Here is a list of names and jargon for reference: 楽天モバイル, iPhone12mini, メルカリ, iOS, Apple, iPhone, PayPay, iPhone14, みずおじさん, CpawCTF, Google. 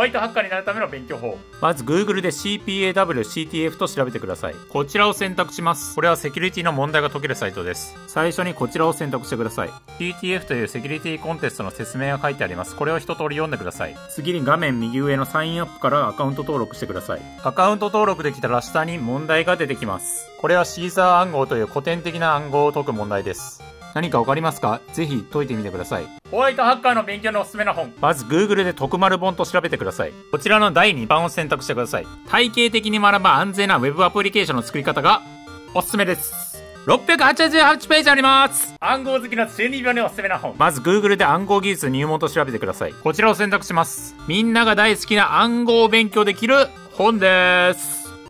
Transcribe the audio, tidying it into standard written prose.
バイトハッカーになるための勉強法。まず Google で CpawCTF と調べてください。こちらを選択します。これはセキュリティの問題が解けるサイトです。最初にこちらを選択してください。 CTF というセキュリティコンテストの説明が書いてあります。これを一通り読んでください。次に画面右上のサインアップからアカウント登録してください。アカウント登録できたら下に問題が出てきます。これはシーザー暗号という古典的な暗号を解く問題です。何かわかりますか？ぜひ解いてみてください。ホワイトハッカーの勉強のおすすめな本。まず Google で徳丸本と調べてください。こちらの第2版を選択してください。体系的に学ば安全な Web アプリケーションの作り方がおすすめです。688ページあります。暗号好きの12秒におすすめな本。まず Google で暗号技術入門と調べてください。こちらを選択します。みんなが大好きな暗号を勉強できる本です。